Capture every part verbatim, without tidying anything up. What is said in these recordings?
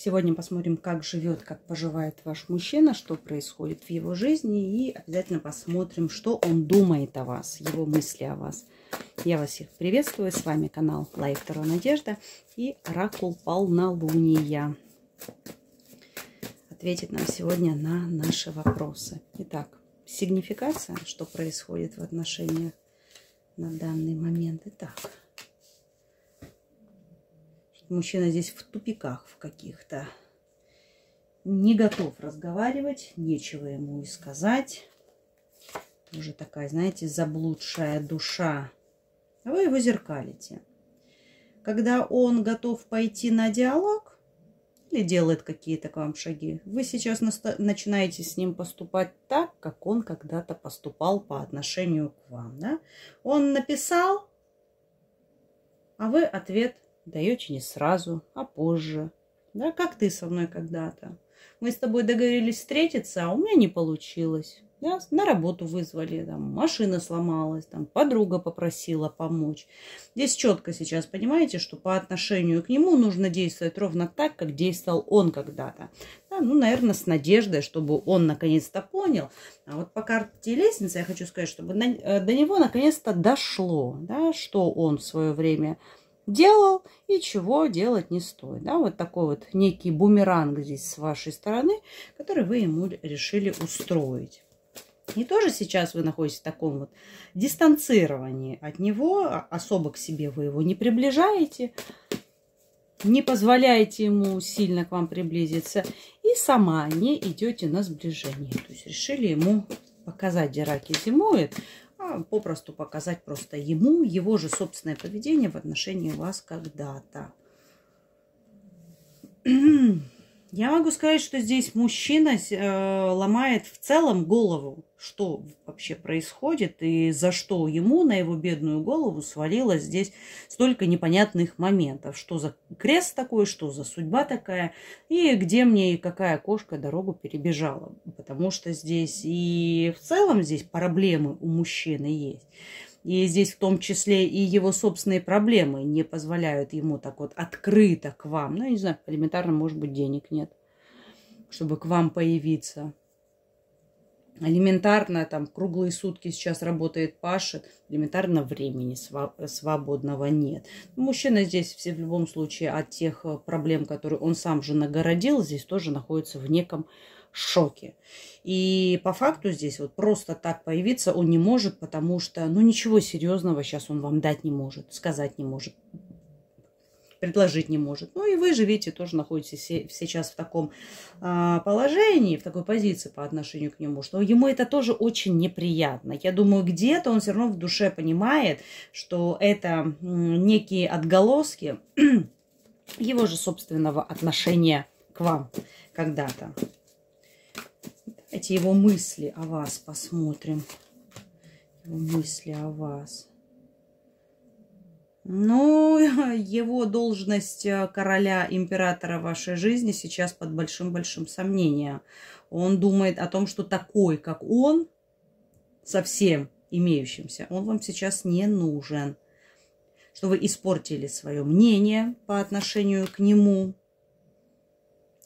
Сегодня посмотрим, как живет, как поживает ваш мужчина, что происходит в его жизни. И обязательно посмотрим, что он думает о вас, его мысли о вас. Я вас всех приветствую. С вами канал Life-ТАРО Надежда и оракул полнолуния. Ответит нам сегодня на наши вопросы. Итак, сигнификация, что происходит в отношениях на данный момент. Итак, мужчина здесь в тупиках в каких-то. Не готов разговаривать, нечего ему и сказать. Уже такая, знаете, заблудшая душа. А вы его зеркалите. Когда он готов пойти на диалог, или делает какие-то к вам шаги, вы сейчас начинаете с ним поступать так, как он когда-то поступал по отношению к вам. Да? Он написал, а вы ответ даете не сразу, а позже. Да? Как ты со мной когда-то. Мы с тобой договорились встретиться, а у меня не получилось. Да? На работу вызвали, там, машина сломалась, там, подруга попросила помочь. Здесь четко сейчас понимаете, что по отношению к нему нужно действовать ровно так, как действовал он когда-то. Да, ну, наверное, с надеждой, чтобы он наконец-то понял. А вот по карте лестницы я хочу сказать, чтобы на, до него наконец-то дошло, да, что он в свое время делал и чего делать не стоит. Да? Вот такой вот некий бумеранг здесь с вашей стороны, который вы ему решили устроить. И тоже сейчас вы находитесь в таком вот дистанцировании от него, особо к себе вы его не приближаете, не позволяете ему сильно к вам приблизиться и сама не идете на сближение. То есть решили ему показать, где раки зимуют, а попросту показать просто ему, его же собственное поведение в отношении вас когда-то. Я могу сказать, что здесь мужчина ломает в целом голову, что вообще происходит и за что ему на его бедную голову свалилось здесь столько непонятных моментов. Что за крест такой, что за судьба такая и где мне и какая кошка дорогу перебежала. Потому что здесь и в целом здесь проблемы у мужчины есть. И здесь в том числе и его собственные проблемы не позволяют ему так вот открыто к вам. Ну, я не знаю, элементарно, может быть, денег нет, чтобы к вам появиться. Элементарно, там, круглые сутки сейчас работает Паша, элементарно времени свободного нет. Мужчина здесь все в любом случае от тех проблем, которые он сам же нагородил, здесь тоже находится в неком шоке. И по факту здесь вот просто так появиться он не может, потому что, ну, ничего серьезного сейчас он вам дать не может, сказать не может, предложить не может. Ну, и вы же, видите, тоже находитесь сейчас в таком а, положении, в такой позиции по отношению к нему, что ему это тоже очень неприятно. Я думаю, где-то он все равно в душе понимает, что это некие отголоски его же собственного отношения к вам когда-то. Эти его мысли о вас посмотрим. Его мысли о вас. Ну, его должность короля, императора вашей жизни сейчас под большим-большим сомнением. Он думает о том, что такой, как он, со всем имеющимся, он вам сейчас не нужен. Что вы испортили свое мнение по отношению к нему.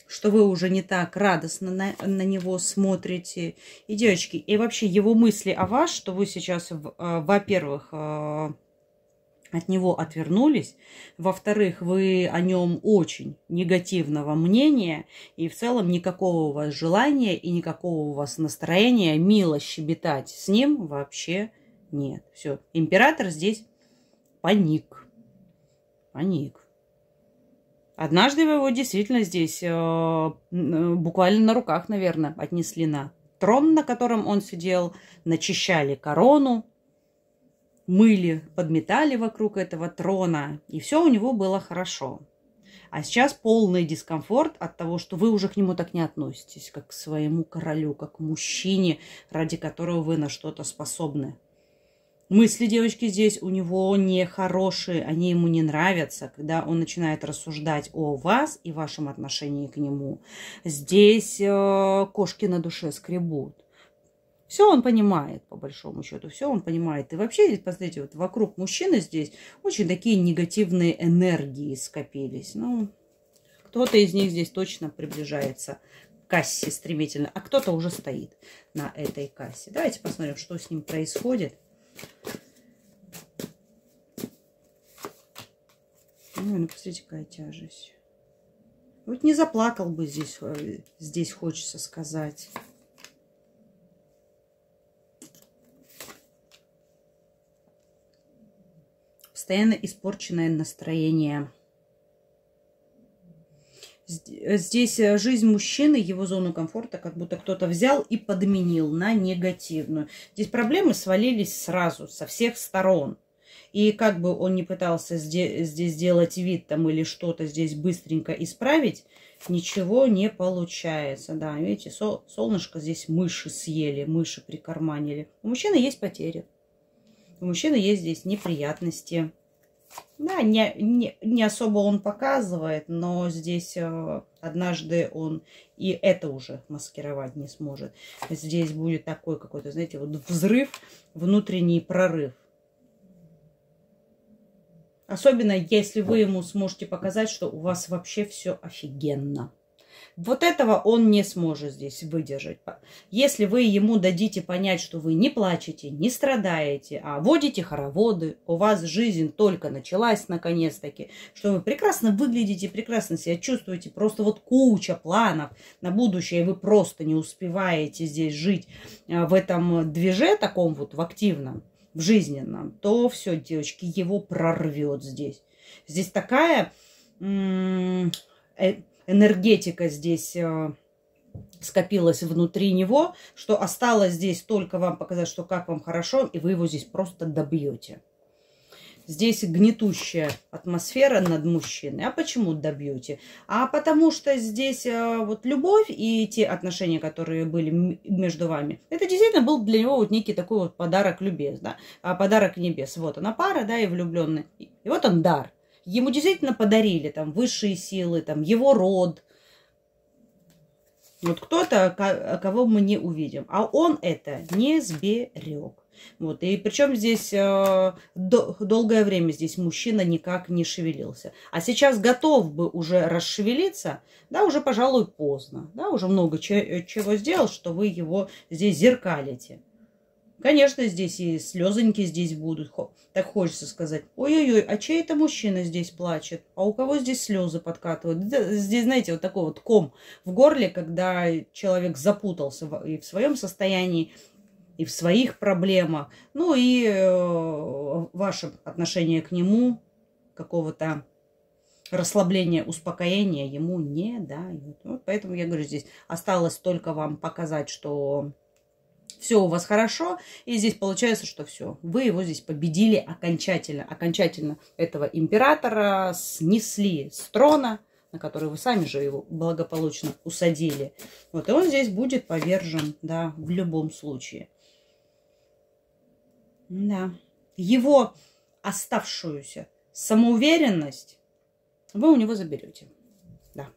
Что вы уже не так радостно на, на него смотрите. И, девочки, и вообще его мысли о вас, что вы сейчас, во-первых, от него отвернулись, во-вторых, вы о нем очень негативного мнения, и в целом никакого у вас желания и никакого у вас настроения мило щебетать с ним вообще нет. Все, император здесь паник. Паник. Однажды вы его действительно здесь э, буквально на руках, наверное, отнесли на трон, на котором он сидел, начищали корону, мыли, подметали вокруг этого трона, и все у него было хорошо. А сейчас полный дискомфорт от того, что вы уже к нему так не относитесь, как к своему королю, как к мужчине, ради которого вы на что-то способны. Мысли, девочки, здесь у него нехорошие, они ему не нравятся, когда он начинает рассуждать о вас и вашем отношении к нему. Здесь э, кошки на душе скребут. Все он понимает, по большому счету, все он понимает. И вообще, здесь, посмотрите, вот вокруг мужчины здесь очень такие негативные энергии скопились. Ну, Кто-то из них здесь точно приближается к кассе стремительно, а кто-то уже стоит на этой кассе. Давайте посмотрим, что с ним происходит. Ой, ну посмотрите, какая тяжесть. Вот не заплакал бы здесь, здесь хочется сказать. Постоянно испорченное настроение. Здесь жизнь мужчины, его зону комфорта, как будто кто-то взял и подменил на негативную. Здесь проблемы свалились сразу, со всех сторон. И как бы он ни пытался здесь делать вид там или что-то здесь быстренько исправить, ничего не получается. Да, видите, сол, солнышко здесь мыши съели, мыши прикарманили. У мужчины есть потери. У мужчины есть здесь неприятности. Да, не, не, не особо он показывает, но здесь э, однажды он и это уже маскировать не сможет. Здесь будет такой какой-то, знаете, вот взрыв, внутренний прорыв. Особенно, если вы ему сможете показать, что у вас вообще все офигенно. Вот этого он не сможет здесь выдержать. Если вы ему дадите понять, что вы не плачете, не страдаете, а водите хороводы, у вас жизнь только началась наконец-таки, что вы прекрасно выглядите, прекрасно себя чувствуете, просто вот куча планов на будущее, вы просто не успеваете здесь жить в этом движе таком вот, в активном, в жизненном, то все, девочки, его прорвет здесь. Здесь такая энергетика здесь э, скопилась внутри него, что осталось здесь только вам показать, что как вам хорошо, и вы его здесь просто добьете. Здесь гнетущая атмосфера над мужчиной. А почему добьете? А потому что здесь э, вот любовь и те отношения, которые были между вами, это действительно был для него вот некий такой вот подарок любез, да? А подарок небес. Вот она пара, да, и влюбленный. И вот он дар. Ему действительно подарили там высшие силы, там его род. Вот кто-то, кого мы не увидим. А он это не сберег. Вот. И причем здесь э, до, долгое время здесь мужчина никак не шевелился. А сейчас готов бы уже расшевелиться, да, уже, пожалуй, поздно. Да, уже много чего сделал, что вы его здесь зеркалите. Конечно, здесь и слезоньки здесь будут. Так хочется сказать. Ой-ой-ой, а чей это мужчина здесь плачет? А у кого здесь слезы подкатывают? Здесь, знаете, вот такой вот ком в горле, когда человек запутался и в своем состоянии, и в своих проблемах. Ну и э, ваше отношение к нему, какого-то расслабления, успокоения ему не дают. Вот поэтому я говорю, здесь осталось только вам показать, что... все у вас хорошо, и здесь получается, что все. Вы его здесь победили окончательно. Окончательно этого императора снесли с трона, на который вы сами же его благополучно усадили. Вот, и он здесь будет повержен, да, в любом случае. Да. Его оставшуюся самоуверенность вы у него заберете. Да.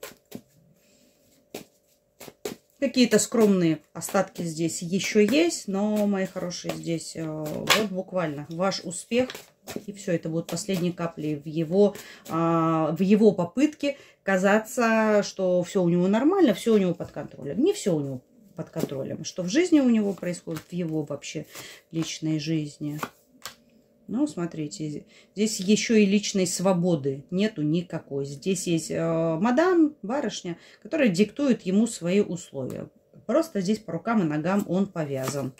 Какие-то скромные остатки здесь еще есть, но, мои хорошие, здесь вот буквально ваш успех. И все, это будут последние капли в его, в его попытке казаться, что все у него нормально, все у него под контролем. Не все у него под контролем. Что в жизни у него происходит, в его вообще личной жизни. Ну, смотрите, здесь еще и личной свободы нету никакой. Здесь есть э, мадам, барышня, которая диктует ему свои условия. Просто здесь по рукам и ногам он повязан.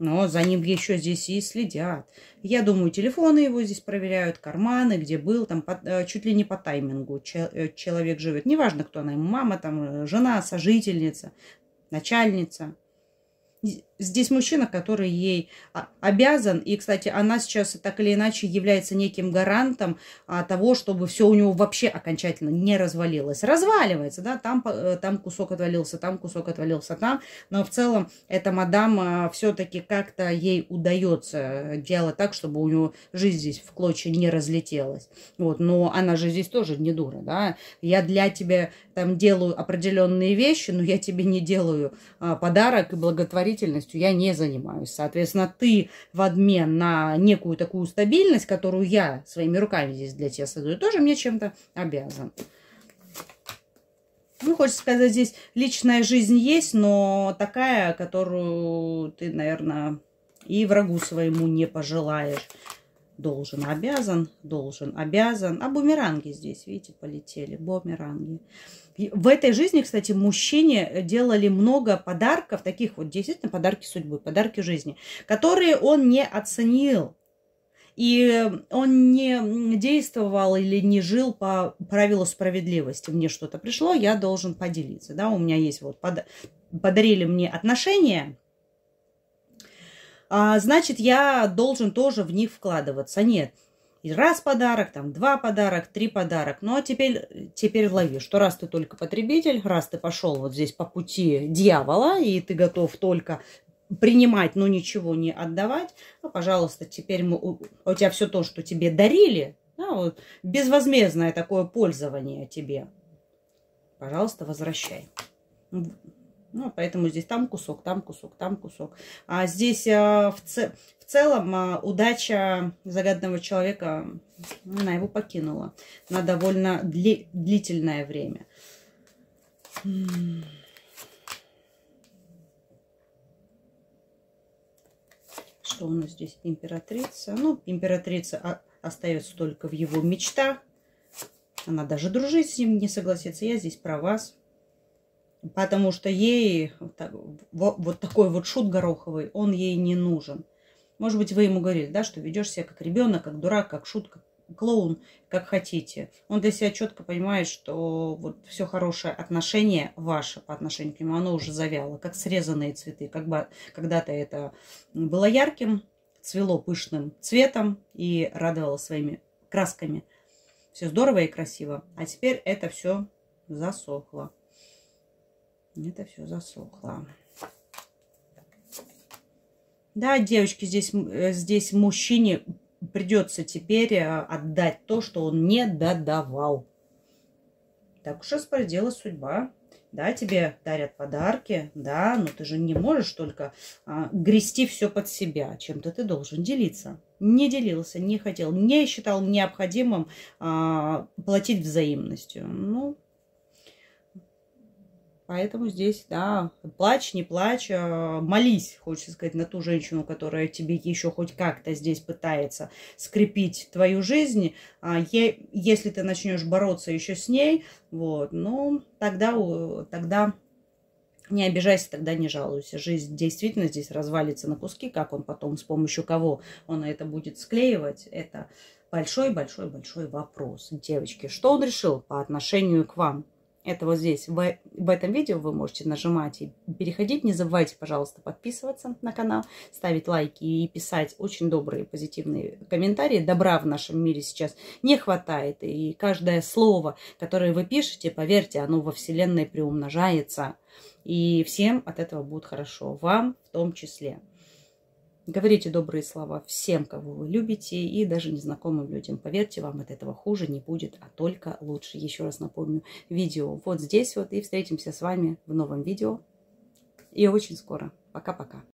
Но за ним еще здесь и следят. Я думаю, телефоны его здесь проверяют, карманы, где был, там по, чуть ли не по таймингу человек живет. Неважно, кто она, мама, там, жена, сожительница, начальница. Здесь мужчина, который ей обязан. И, кстати, она сейчас так или иначе является неким гарантом того, чтобы все у него вообще окончательно не развалилось. Разваливается, да, там, там кусок отвалился, там кусок отвалился, там. Но в целом эта мадам все-таки как-то ей удается делать так, чтобы у него жизнь здесь в клочья не разлетелась. Вот, но она же здесь тоже не дура, да. Я для тебя там делаю определенные вещи, но я тебе не делаю подарок и благотворительность. Я не занимаюсь. Соответственно, ты в обмен на некую такую стабильность, которую я своими руками здесь для тебя создаю, тоже мне чем-то обязан. Ну, хочется сказать, здесь личная жизнь есть, но такая, которую ты, наверное, и врагу своему не пожелаешь. Должен, обязан, должен, обязан. А бумеранги здесь, видите, полетели. Бумеранги. В этой жизни, кстати, мужчине делали много подарков, таких вот действительно подарки судьбы, подарки жизни, которые он не оценил. И он не действовал или не жил по правилу справедливости. Мне что-то пришло, я должен поделиться. Да, у меня есть вот, под... подарили мне отношения, а, значит, я должен тоже в них вкладываться. Нет, и раз подарок, там два подарок, три подарок. Ну, а теперь, теперь лови, что раз ты только потребитель, раз ты пошел вот здесь по пути дьявола, и ты готов только... принимать, но ничего не отдавать. Ну, пожалуйста, теперь мы, у, у тебя все то, что тебе дарили, да, вот, безвозмездное такое пользование тебе. Пожалуйста, возвращай. Ну, поэтому здесь там кусок, там кусок, там кусок. А здесь а, в, ц... в целом а, удача загадного человека, она его покинула на довольно дли... длительное время. Что у нас здесь? Императрица. Ну, императрица остается только в его мечтах. Она даже дружить с ним не согласится. Я здесь про вас. Потому что ей вот такой вот шут гороховый, он ей не нужен. Может быть, вы ему говорили, да, что ведешь себя как ребенок, как дурак, как шут, как клоун, как хотите. Он для себя четко понимает, что вот все хорошее отношение ваше по отношению к нему, оно уже завяло, как срезанные цветы. Как бы когда-то это было ярким, цвело пышным цветом и радовало своими красками. Все здорово и красиво. А теперь это все засохло. Это все засохло. Да, девочки, здесь, здесь мужчине... придется теперь отдать то, что он не додавал. Так уж распорядилась судьба. Да, тебе дарят подарки, да, но ты же не можешь только а, грести все под себя. Чем-то ты должен делиться. Не делился, не хотел, не считал необходимым а, платить взаимностью. Ну, поэтому здесь, да, плачь, не плачь, молись, хочется сказать, на ту женщину, которая тебе еще хоть как-то здесь пытается скрепить твою жизнь. Если ты начнешь бороться еще с ней, вот, ну, тогда, тогда не обижайся, тогда не жалуйся. Жизнь действительно здесь развалится на куски, как он потом, с помощью кого он это будет склеивать, это большой-большой-большой вопрос. Девочки, что он решил по отношению к вам? Это вот здесь, в, в этом видео вы можете нажимать и переходить. Не забывайте, пожалуйста, подписываться на канал, ставить лайки и писать очень добрые, позитивные комментарии. Добра в нашем мире сейчас не хватает. И каждое слово, которое вы пишете, поверьте, оно во Вселенной приумножается. И всем от этого будет хорошо, вам в том числе. Говорите добрые слова всем, кого вы любите, и даже незнакомым людям. Поверьте, вам от этого хуже не будет, а только лучше. Еще раз напомню, видео вот здесь вот, и встретимся с вами в новом видео. И очень скоро. Пока-пока.